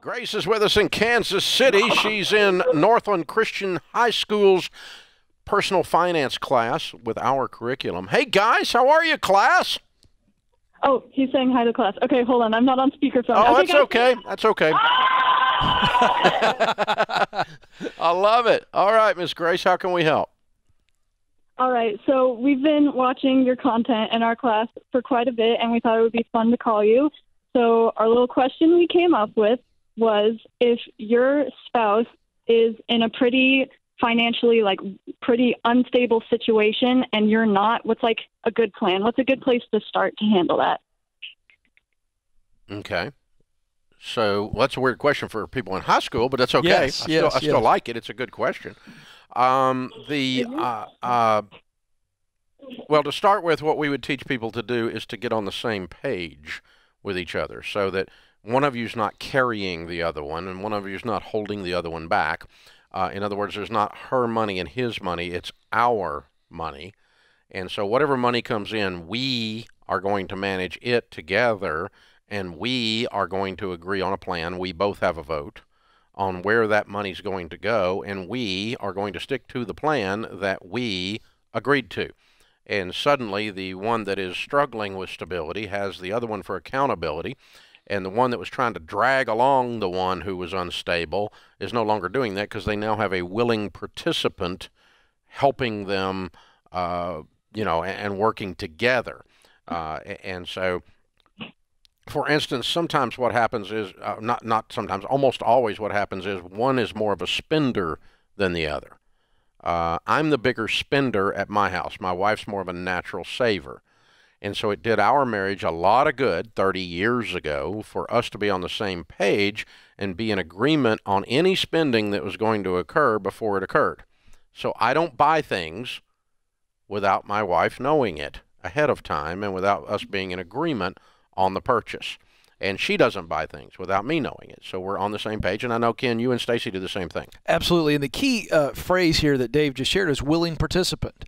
Grace is with us in Kansas City. She's in Northland Christian High School's personal finance class with our curriculum. Hey, guys, how are you, class? Oh, he's saying hi to class. Okay, hold on. I'm not on speakerphone. Oh, that's okay. That's okay. I love it. All right, Miss Grace, how can we help? All right, so we've been watching your content in our class for quite a bit, and we thought it would be fun to call you. So our little question we came up with was, if your spouse is in a pretty unstable situation and you're not, what's like a good plan? What's a good place to start to handle that? Okay. So that's a weird question for people in high school, but that's okay. Yes, I still like it. It's a good question. Well, to start with, what we would teach people to do is to get on the same page with each other so that one of you is not carrying the other one and one of you is not holding the other one back. In other words, there's not her money and his money. It's our money. And so whatever money comes in, we are going to manage it together, and we are going to agree on a plan. We both have a vote on where that money's going to go, and we are going to stick to the plan that we agreed to. And suddenly the one that is struggling with stability has the other one for accountability, and the one that was trying to drag along the one who was unstable is no longer doing that because they now have a willing participant helping them, and working together. And so, for instance, sometimes what happens is, not sometimes, almost always what happens is one is more of a spender than the other. I'm the bigger spender at my house. My wife's more of a natural saver. And so it did our marriage a lot of good 30 years ago for us to be on the same page and be in agreement on any spending that was going to occur before it occurred. So I don't buy things without my wife knowing it ahead of time and without us being in agreement on the purchase. And she doesn't buy things without me knowing it. So we're on the same page. And I know, Ken, you and Stacy do the same thing. Absolutely. And the key phrase here that Dave just shared is willing participant.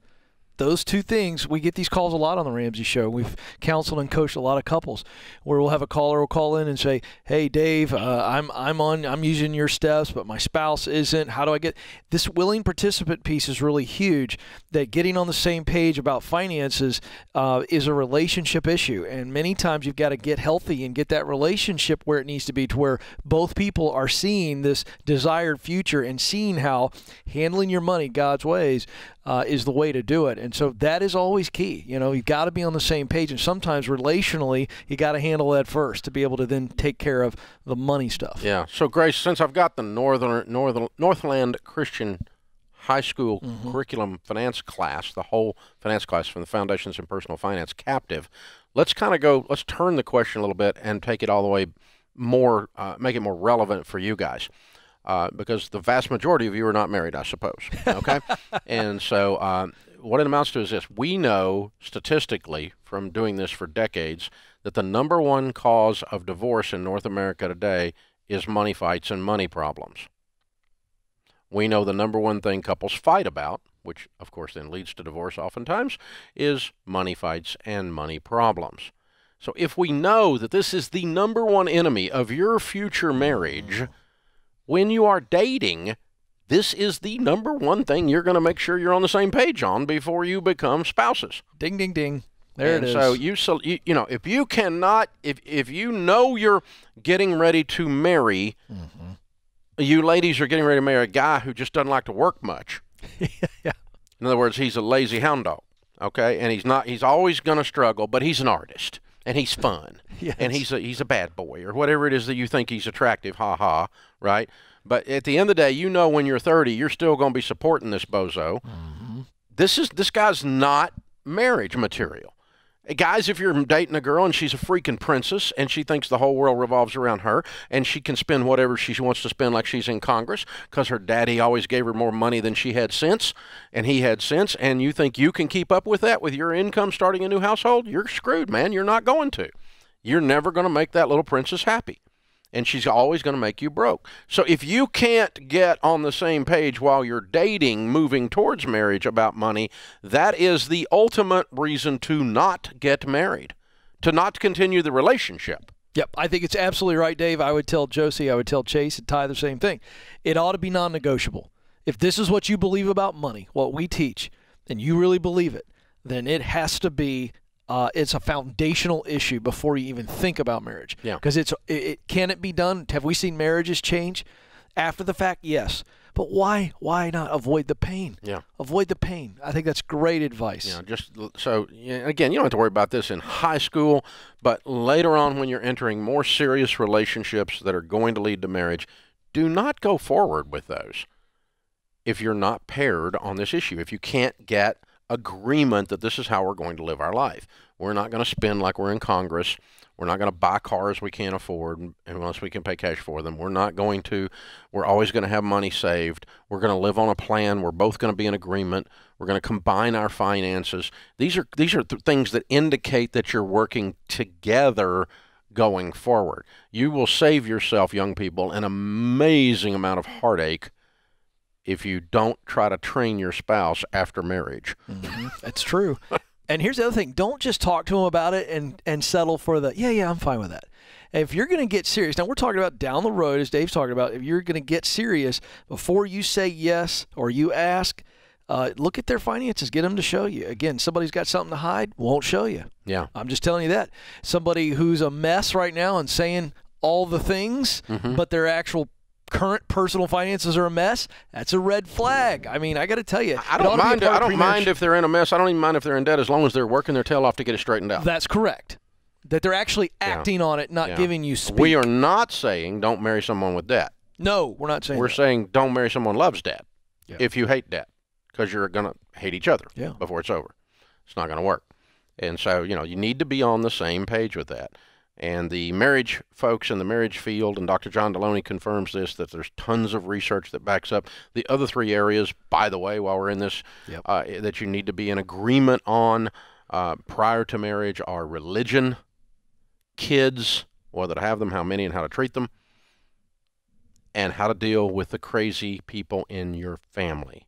Those two things, we get these calls a lot on The Ramsey Show. We've counseled and coached a lot of couples where we'll have a caller will call in and say, hey, Dave, I'm using your steps, but my spouse isn't. How do I get – this willing participant piece is really huge, that getting on the same page about finances is a relationship issue. And many times you've got to get healthy and get that relationship where it needs to be, to where both people are seeing this desired future and seeing how handling your money God's ways is the way to do it. And so that is always key. You know, you've got to be on the same page, and sometimes relationally, you got to handle that first to be able to then take care of the money stuff. Yeah. So, Grace, since I've got the Northland Christian High School curriculum finance class, the whole finance class from the Foundations in Personal Finance captive, let's kind of go. Let's turn the question a little bit and take it all the way more, make it more relevant for you guys. Because the vast majority of you are not married, I suppose, okay? And so what it amounts to is this. We know statistically from doing this for decades that the number one cause of divorce in North America today is money fights and money problems. We know the number one thing couples fight about, which, of course, then leads to divorce oftentimes, is money fights and money problems. So if we know that this is the number one enemy of your future marriage, when you are dating, this is the number one thing you're going to make sure you're on the same page on before you become spouses. Ding, ding, ding. There it is. So you know, if you cannot, if you know you're getting ready to marry, you ladies are getting ready to marry a guy who just doesn't like to work much. Yeah. In other words, he's a lazy hound dog. Okay, and he's always going to struggle, but he's an artist. And he's fun, yes. And he's a bad boy, or whatever it is that you think he's attractive, ha-ha, right? But at the end of the day, you know when you're 30, you're still going to be supporting this bozo. This guy's not marriage material. Guys, if you're dating a girl and she's a freaking princess and she thinks the whole world revolves around her and she can spend whatever she wants to spend like she's in Congress because her daddy always gave her more money than she had sense and he had sense, and you think you can keep up with that with your income starting a new household, you're screwed, man. You're not going to. You're never going to make that little princess happy, and she's always going to make you broke. So if you can't get on the same page while you're dating, moving towards marriage about money, that is the ultimate reason to not get married, to not continue the relationship. Yep, I think it's absolutely right, Dave. I would tell Josie, I would tell Chase and Ty the same thing. It ought to be non-negotiable. If this is what you believe about money, what we teach, and you really believe it, then it has to be it's a foundational issue before you even think about marriage. Yeah. Because can it be done? Have we seen marriages change after the fact? Yes. But why not avoid the pain? Yeah. Avoid the pain. I think that's great advice. Yeah, again, you don't have to worry about this in high school, but later on when you're entering more serious relationships that are going to lead to marriage, do not go forward with those if you're not paired on this issue, if you can't get agreement that this is how we're going to live our life. We're not going to spend like we're in Congress. We're not going to buy cars we can't afford unless we can pay cash for them. We're always going to have money saved. We're going to live on a plan. We're both going to be in agreement. We're going to combine our finances. These are things that indicate that you're working together going forward. You will save yourself, young people, an amazing amount of heartache if you don't try to train your spouse after marriage. Mm-hmm. That's true. And here's the other thing. Don't just talk to them about it and settle for the, yeah, I'm fine with that. If you're going to get serious, now we're talking about down the road, as Dave's talking about, if you're going to get serious, before you say yes or you ask, look at their finances. Get them to show you. Again, somebody's got something to hide, won't show you. Yeah. I'm just telling you that. Somebody who's a mess right now and saying all the things, mm-hmm. but their actual current personal finances are a mess, that's a red flag. I mean, I got to tell you. I don't mind if they're in a mess. I don't even mind if they're in debt as long as they're working their tail off to get it straightened out. That's correct. That they're actually acting on it, not giving you speak. We are not saying don't marry someone with debt. No, we're not saying that. We're saying don't marry someone who loves debt if you hate debt, because you're going to hate each other before it's over. It's not going to work. And so, you know, you need to be on the same page with that. And the marriage folks in the marriage field, and Dr. John Deloney confirms this, that there's tons of research that backs up the other three areas, by the way, while we're in this, that you need to be in agreement on prior to marriage are religion, kids, whether to have them, how many, and how to treat them, and how to deal with the crazy people in your family,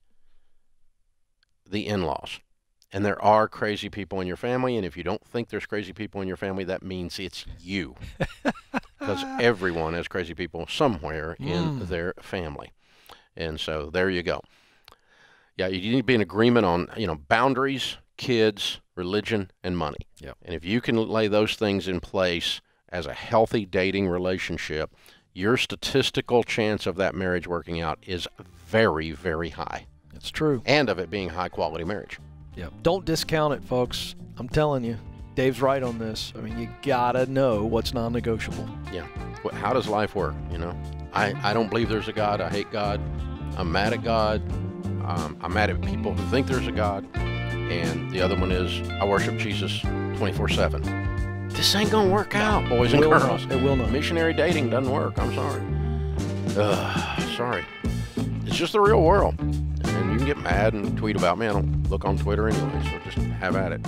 the in-laws. And there are crazy people in your family, and if you don't think there's crazy people in your family, that means it's you. Because everyone has crazy people somewhere in their family. And so there you go. Yeah, you need to be in agreement on, you know, boundaries, kids, religion, and money. Yep. And if you can lay those things in place as a healthy dating relationship, your statistical chance of that marriage working out is very, very high. That's true. And of it being high-quality marriage. Yeah, don't discount it, folks. I'm telling you, Dave's right on this. I mean, you gotta know what's non-negotiable. Yeah. How does life work? You know, I don't believe there's a God. I hate God. I'm mad at God. I'm mad at people who think there's a God. And the other one is I worship Jesus 24/7. This ain't gonna work out, boys and girls. It will not. Missionary dating doesn't work. I'm sorry. Sorry. It's just the real world. You can get mad and tweet about me. I don't look on Twitter anyway, so just have at it.